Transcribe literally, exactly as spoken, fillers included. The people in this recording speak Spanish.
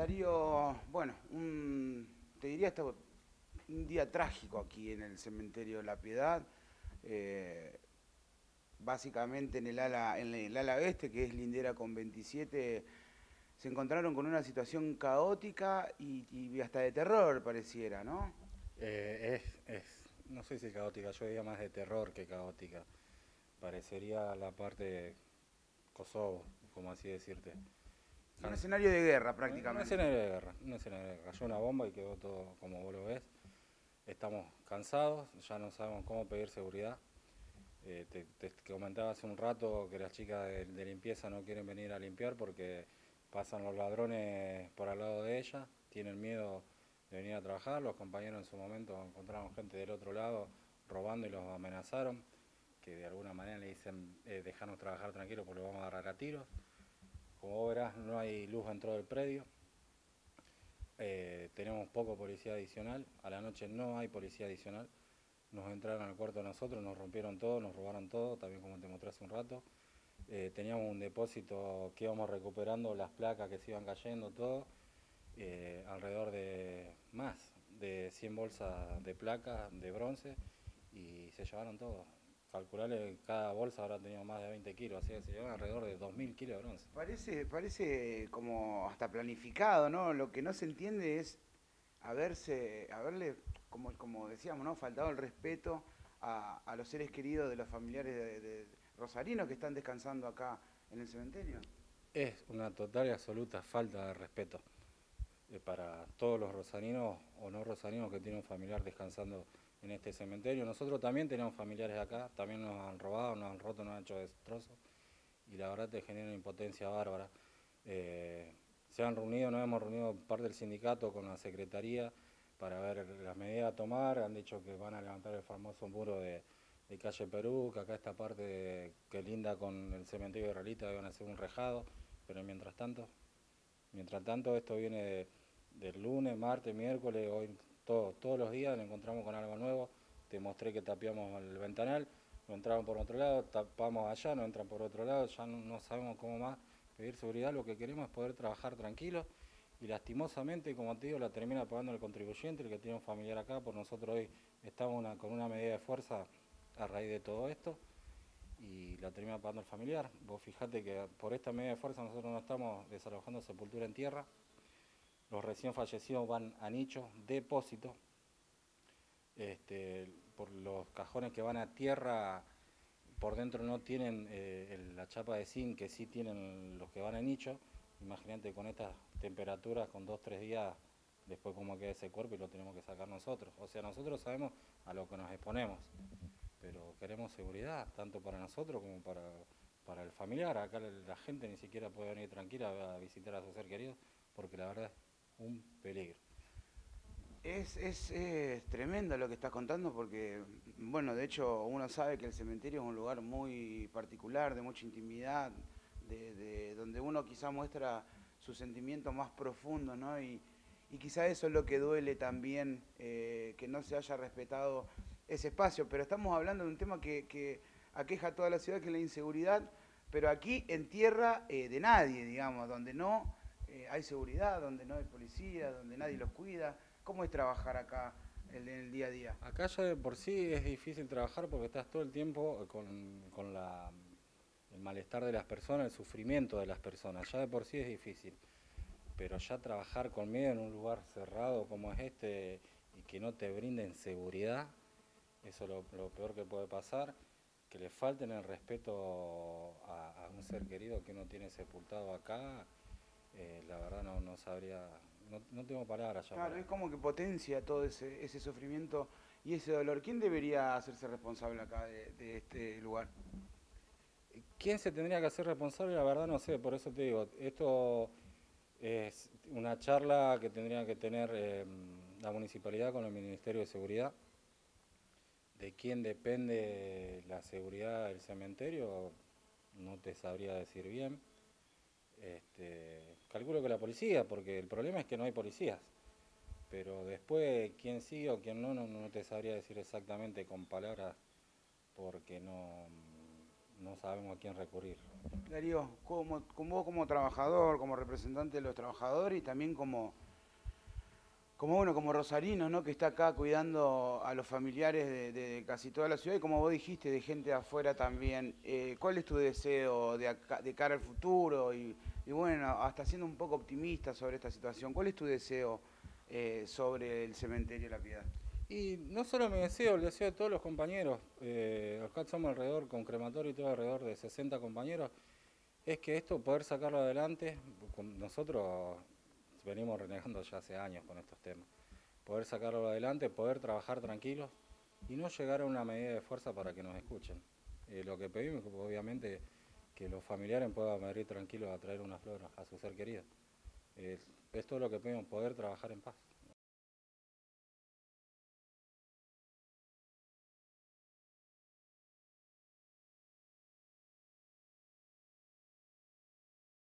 Darío, bueno, un, te diría hasta un día trágico aquí en el cementerio La Piedad, eh, básicamente en el, ala, en el ala oeste, que es lindera con veintisiete, se encontraron con una situación caótica y, y hasta de terror pareciera, ¿no? Eh, es, es, no sé si caótica, yo diría más de terror que caótica, parecería la parte de Kosovo, como así decirte. Un escenario de guerra prácticamente. Un escenario de guerra, un escenario de guerra. Cayó una bomba y quedó todo como vos lo ves. Estamos cansados, ya no sabemos cómo pedir seguridad. Eh, te, te comentaba hace un rato que las chicas de, de limpieza no quieren venir a limpiar porque pasan los ladrones por al lado de ellas, tienen miedo de venir a trabajar. Los compañeros en su momento encontraron gente del otro lado robando y los amenazaron, que de alguna manera le dicen eh, dejarnos trabajar tranquilos porque lo vamos a agarrar a tiros. Como verás, no hay luz dentro del predio, eh, tenemos poco policía adicional, a la noche no hay policía adicional, nos entraron al cuarto de nosotros, nos rompieron todo, nos robaron todo, también como te mostré hace un rato, eh, teníamos un depósito que íbamos recuperando, las placas que se iban cayendo, todo, eh, alrededor de más de cien bolsas de placas de bronce y se llevaron todo. Calcularle, cada bolsa habrá tenido más de veinte kilos, así que se llevan alrededor de dos mil kilos de bronce. Parece, parece como hasta planificado, ¿no? Lo que no se entiende es haberse, haberle, como, como decíamos, ¿no?, faltado el respeto a, a los seres queridos de los familiares de, de rosarinos que están descansando acá en el cementerio. Es una total y absoluta falta de respeto para todos los rosarinos o no rosarinos que tienen un familiar descansando en este cementerio. Nosotros también tenemos familiares acá, también nos han robado, nos han roto, nos han hecho destrozos y la verdad te genera una impotencia bárbara. Eh, se han reunido, nos hemos reunido parte del sindicato con la secretaría para ver las medidas a tomar, han dicho que van a levantar el famoso muro de, de Calle Perú, que acá esta parte de, que linda con el cementerio israelita van a hacer un rejado, pero mientras tanto, mientras tanto esto viene de, del lunes, martes, miércoles, hoy. Todos, todos los días nos encontramos con algo nuevo, te mostré que tapiamos el ventanal, nos entraron por otro lado, tapamos allá, nos entran por otro lado, ya no, no sabemos cómo más pedir seguridad, lo que queremos es poder trabajar tranquilos y lastimosamente, como te digo, la termina pagando el contribuyente, el que tiene un familiar acá, por nosotros hoy estamos una, con una medida de fuerza a raíz de todo esto y la termina pagando el familiar. Vos fijate que por esta medida de fuerza nosotros no estamos desalojando sepultura en tierra, los recién fallecidos van a nichos, depósitos, este, por los cajones que van a tierra, por dentro no tienen eh, la chapa de zinc, que sí tienen los que van a nichos. Imagínate con estas temperaturas, con dos, tres días, después cómo queda ese cuerpo y lo tenemos que sacar nosotros. O sea, nosotros sabemos a lo que nos exponemos, pero queremos seguridad, tanto para nosotros como para, para el familiar. Acá la gente ni siquiera puede venir tranquila a visitar a su ser querido, porque la verdad un peligro. Es, es, es tremendo lo que estás contando porque, bueno, de hecho uno sabe que el cementerio es un lugar muy particular, de mucha intimidad, de, de donde uno quizá muestra sus sentimientos más profundos, ¿no? Y, y quizá eso es lo que duele también, eh, que no se haya respetado ese espacio. Pero estamos hablando de un tema que, que aqueja a toda la ciudad, que es la inseguridad, pero aquí en tierra eh, de nadie, digamos, donde no... Eh, hay seguridad, donde no hay policía, donde nadie los cuida. ¿Cómo es trabajar acá en el, el día a día? Acá ya de por sí es difícil trabajar porque estás todo el tiempo con, con la, el malestar de las personas, el sufrimiento de las personas. Ya de por sí es difícil, pero ya trabajar con miedo en un lugar cerrado como es este y que no te brinden seguridad, eso es lo, lo peor que puede pasar, que le falten el respeto a, a un ser querido que uno tiene sepultado acá. Eh, la verdad no, no sabría, no, no tengo palabras ya. Claro, para... es como que potencia todo ese, ese sufrimiento y ese dolor. ¿Quién debería hacerse responsable acá de, de este lugar? ¿Quién se tendría que hacer responsable? La verdad no sé, por eso te digo, esto es una charla que tendría que tener eh, la municipalidad con el Ministerio de Seguridad, de quién depende la seguridad del cementerio, no te sabría decir bien. Este, calculo que la policía, porque el problema es que no hay policías, pero después quién sí o quién no, no, no te sabría decir exactamente con palabras porque no, no sabemos a quién recurrir. Darío, como, como vos como trabajador, como representante de los trabajadores y también como, como, bueno, como rosarino, ¿no?, que está acá cuidando a los familiares de, de casi toda la ciudad y como vos dijiste, de gente de afuera también, eh, ¿cuál es tu deseo de, acá, de cara al futuro? Y, y bueno, hasta siendo un poco optimista sobre esta situación, ¿cuál es tu deseo eh, sobre el cementerio de La Piedad? Y no solo mi deseo, el deseo de todos los compañeros, eh, acá somos alrededor, con crematorio y todo alrededor de sesenta compañeros, es que esto, poder sacarlo adelante, nosotros venimos renegando ya hace años con estos temas, poder sacarlo adelante, poder trabajar tranquilos y no llegar a una medida de fuerza para que nos escuchen. Eh, lo que pedimos es que, obviamente, que los familiares puedan venir tranquilos a traer unas flores a su ser querido. Eh, es todo lo que pedimos, poder trabajar en paz.